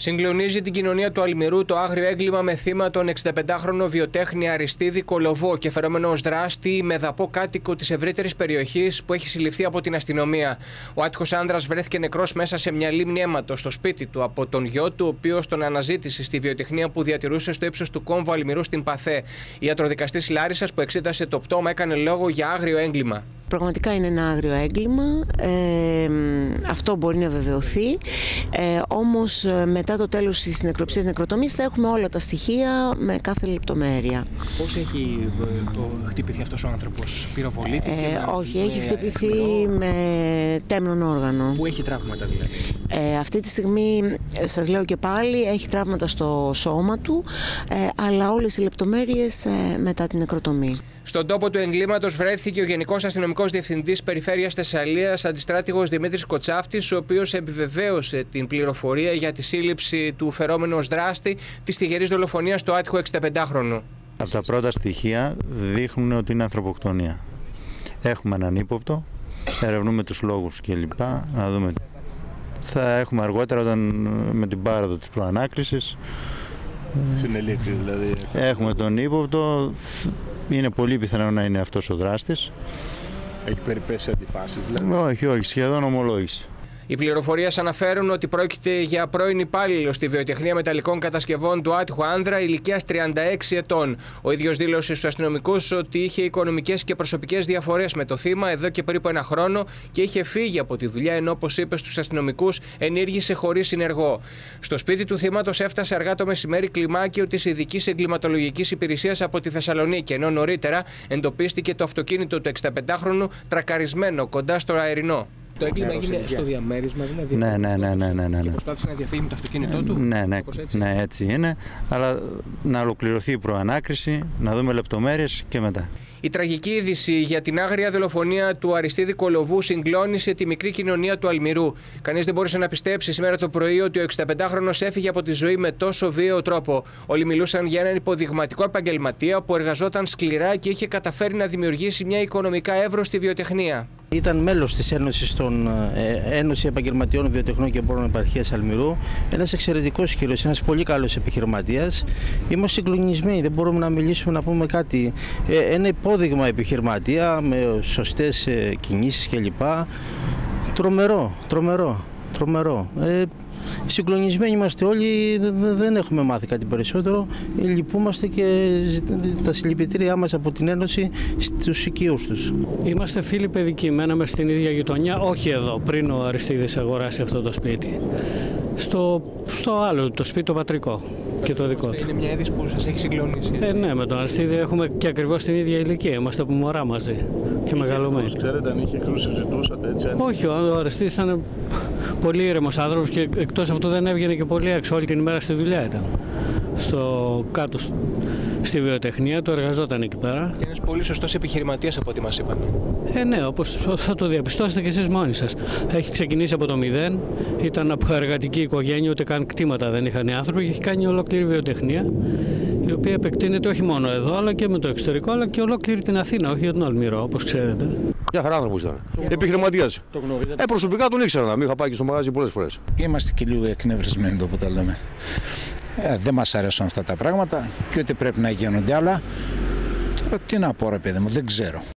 Συγκλονίζει την κοινωνία του Αλμυρού το άγριο έγκλημα με θύμα τον 65χρονο βιοτέχνη Αριστείδη Κολοβό, κεφερόμενο ως δράστη με δαπό κάτοικο της ευρύτερης περιοχής που έχει συλληφθεί από την αστυνομία. Ο άτυχος άνδρας βρέθηκε νεκρός μέσα σε μια λίμνη αίματος στο σπίτι του από τον γιο του, ο οποίος τον αναζήτησε στη βιοτεχνία που διατηρούσε στο ύψος του κόμβου Αλμυρού στην Παθέ. Η ιατροδικαστής Λάρισας που εξέτασε το πτώμα έκανε λόγο για άγριο έγκλημα. Πραγματικά είναι ένα άγριο έγκλημα, αυτό μπορεί να βεβαιωθεί, όμως μετά το τέλος της νεκροψίας νεκροτομής θα έχουμε όλα τα στοιχεία με κάθε λεπτομέρεια. Πώς έχει χτυπηθεί αυτός ο άνθρωπος, πυροβολήθηκε? Όχι, έχει χτυπηθεί με τέμνον όργανο. Πού έχει τραύματα δηλαδή? Αυτή τη στιγμή, σας λέω και πάλι, έχει τραύματα στο σώμα του, αλλά όλες οι λεπτομέρειες μετά την νεκροτομή. Στον τόπο του εγκλήματος βρέθηκε ο Γενικός Αστυνομικός Διευθυντής Περιφέρειας Θεσσαλίας, αντιστράτηγος Δημήτρης Κοτσιάφτης, ο οποίος επιβεβαίωσε την πληροφορία για τη σύλληψη του φερόμενου ως δράστη της τυχερής δολοφονίας του άτυχου 65χρονου. Από τα πρώτα στοιχεία δείχνουν ότι είναι ανθρωποκτονία. Έχουμε έναν ύποπτο, ερευνούμε τους λόγους κλπ. Να δούμε. Θα έχουμε αργότερα, όταν με την πάροδο της προανάκρισης. Συνελήψεις δηλαδή. Έχουμε τον ύποπτο. Είναι πολύ πιθανό να είναι αυτός ο δράστης. Έχει περιπέσει αντιφάσεις δηλαδή? Όχι, σχεδόν ομολόγηση. Οι πληροφορίες αναφέρουν ότι πρόκειται για πρώην υπάλληλο στη βιοτεχνία μεταλλικών κατασκευών του άτυχου άνδρα ηλικίας 36 ετών. Ο ίδιος δήλωσε στους αστυνομικούς ότι είχε οικονομικές και προσωπικές διαφορές με το θύμα εδώ και περίπου ένα χρόνο και είχε φύγει από τη δουλειά, ενώ, όπως είπε στους αστυνομικούς, ενήργησε χωρίς συνεργό. Στο σπίτι του θύματος έφτασε αργά το μεσημέρι κλιμάκιο της ειδικής εγκληματολογικής υπηρεσίας από τη Θεσσαλονίκη, ενώ νωρίτερα εντοπίστηκε το αυτοκίνητο του 65χρονου τρακαρισμένο κοντά στο Αερινό. Το έγκλημα έγινε στο διαμέρισμα, δηλαδή. Ναι. Και προσπάθησε να διαφύγει με το αυτοκίνητό του. Ναι, έτσι είναι. Αλλά να ολοκληρωθεί η προανάκριση, να δούμε λεπτομέρειες και μετά. Η τραγική είδηση για την άγρια δολοφονία του Αριστείδη Κολοβού συγκλώνησε τη μικρή κοινωνία του Αλμυρού. Κανείς δεν μπόρεσε να πιστέψει σήμερα το πρωί ότι ο 65χρονος έφυγε από τη ζωή με τόσο βίαιο τρόπο. Όλοι μιλούσαν για έναν υποδειγματικό επαγγελματία που εργαζόταν σκληρά και είχε καταφέρει να δημιουργήσει μια οικονομικά εύρωστη βιοτεχνία. Ήταν μέλος της Ένωση Επαγγελματιών Βιοτεχνών και Εμπόρων Επαρχίας Αλμυρού. Ένας εξαιρετικός κύριος, ένας πολύ καλός επιχειρηματίας. Είμαστε συγκλονισμένοι, δεν μπορούμε να μιλήσουμε, να πούμε κάτι. Ένα υπόδειγμα επιχειρηματία με σωστές κινήσεις κλπ. Τρομερό. Συγκλονισμένοι είμαστε όλοι, δεν έχουμε μάθει κάτι περισσότερο. Λυπούμαστε και τα συλληπιτήριά μας από την Ένωση στους οικείους τους. Είμαστε φίλοι παιδικοί, μέναμε στην ίδια γειτονιά, όχι εδώ, πριν ο Αριστείδης αγοράσει αυτό το σπίτι. Στο άλλο, το σπίτι το πατρικό και το δικό του. Είναι μια είδηση που σας έχει συγκλονίσει? Ναι, με τον Αριστείδη έχουμε και ακριβώς την ίδια ηλικία, είμαστε από μωρά μαζί και μεγαλωμένοι. Ξέρετε αν είχε εχθρούς, συζητούσατε έτσι? Όχι, ο Αριστείδης ήταν πολύ ήρεμος άνθρωπος και εκτός αυτού δεν έβγαινε και πολύ έξω, όλη την ημέρα στη δουλειά ήταν. Κάτω στη βιοτεχνία, το εργαζόταν εκεί πέρα. Και ένας πολύ σωστός επιχειρηματίας από ό,τι μας είπαν. Ναι, όπως θα το διαπιστώσετε και εσείς μόνοι σας. Έχει ξεκινήσει από το μηδέν, ήταν από εργατική οικογένεια, ούτε καν κτήματα δεν είχαν οι άνθρωποι και έχει κάνει ολόκληρη βιοτεχνία, η οποία επεκτείνεται όχι μόνο εδώ, αλλά και με το εξωτερικό, αλλά και ολόκληρη την Αθήνα, όχι για τον Αλμυρό, όπως ξέρετε. Μια χαρά άνθρωπος ήταν. Επιχειρηματίας. Προσωπικά τον ήξερα, μην είχα πάει και στο μαγάζι πολλές φορές. Είμαστε και λίγο εκνευρισμένοι από τα λέμε. Δεν μας αρέσουν αυτά τα πράγματα και ούτε πρέπει να γίνονται, αλλά τώρα τι να πω, ρε παιδί μου, δεν ξέρω.